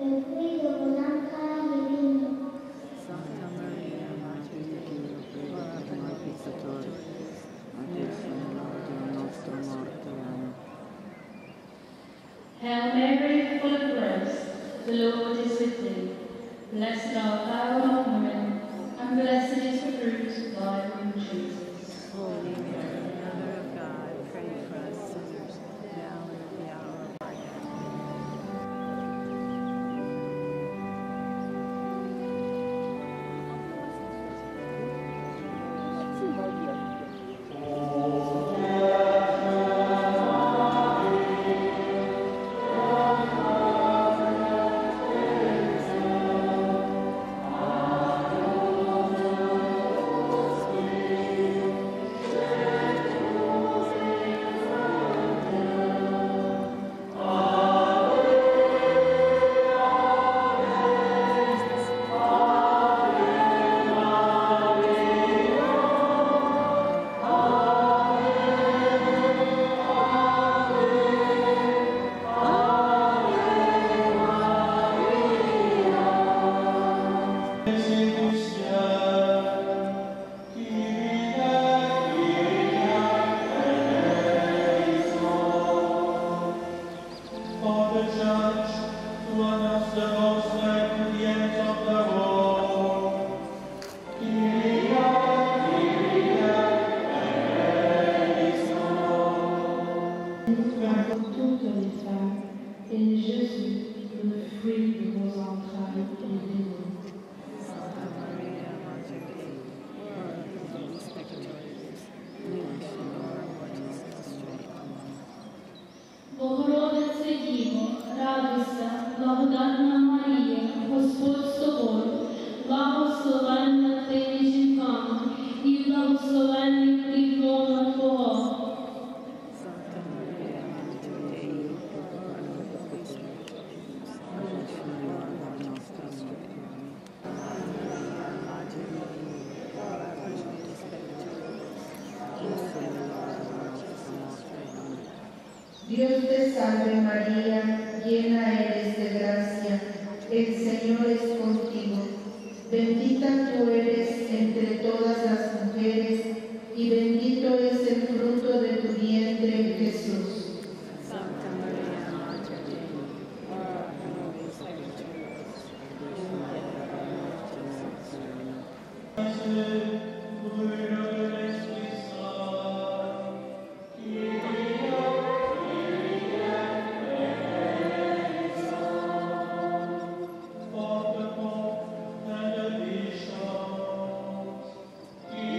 El ruido blanca y vino. Santa María, Madre de Dios, ruega por nosotros pecadores, adesso en la hora de nuestra muerte. Amén. Hail Mary, full of grace, the Lord is with thee. Blessed art thou among women, and blessed is the fruit of thy womb, Jesus. Holy Mary, Mother of God, pray for us sinners, now and at the hour of our death. Dios te salve María, llena eres de gracia, el Señor es contigo. Bendita tú eres entre todas las mujeres, y bendito es el fruto de tu vientre, Jesús. Santa María, Madre de Dios, ora por nosotros pecadores, ahora y en la hora de nuestra muerte. Thank you.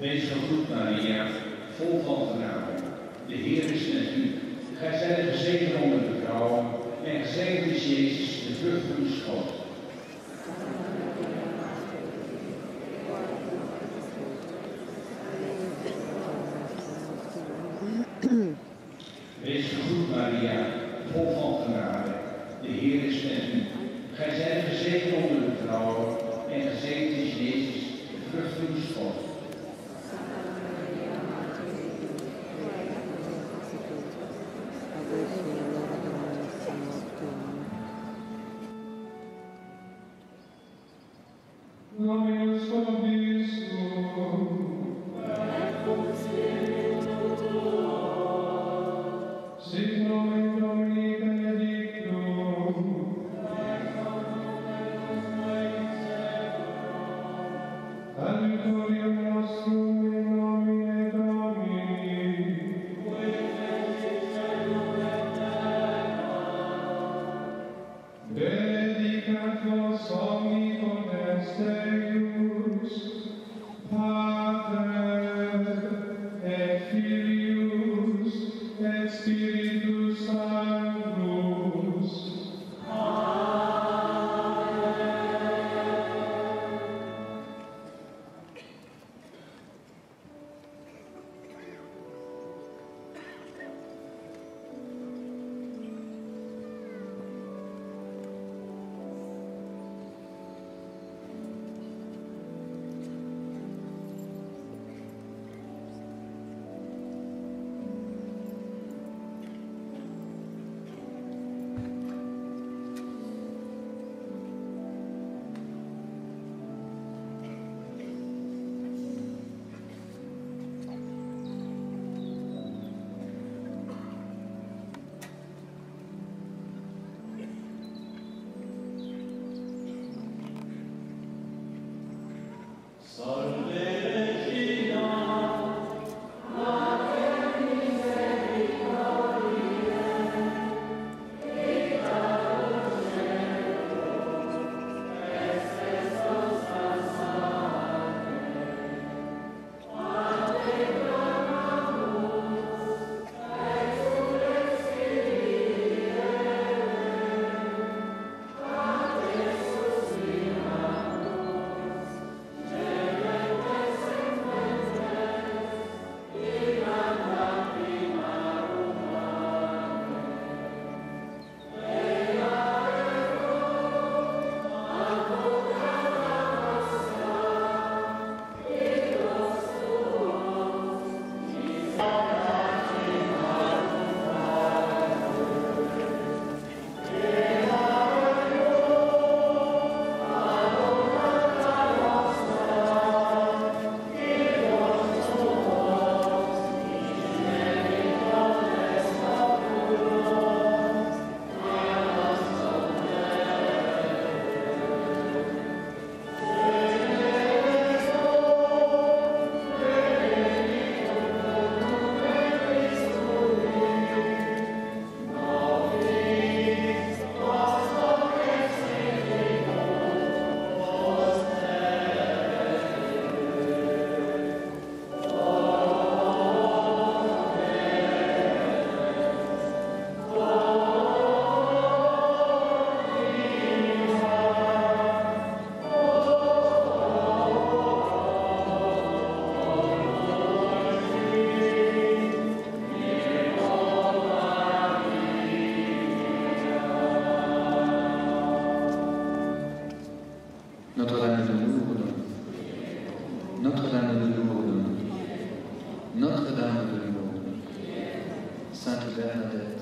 Beijando Maria, volvondraven, de Heer is met u. Gij zijt gezegend onder de vrouwen, en gezegend is Jezus, de vrucht van uw schoot. Wees gegroet, Maria, vol van genade, de Heer is met u. Gij zijt gezegend onder de vrouwen, en gezegend is Jezus, de vrucht van uw schoot. Notre-Dame de Lourdes, Notre-Dame de Lourdes, Notre-Dame de Lourdes, Sainte Bernadette,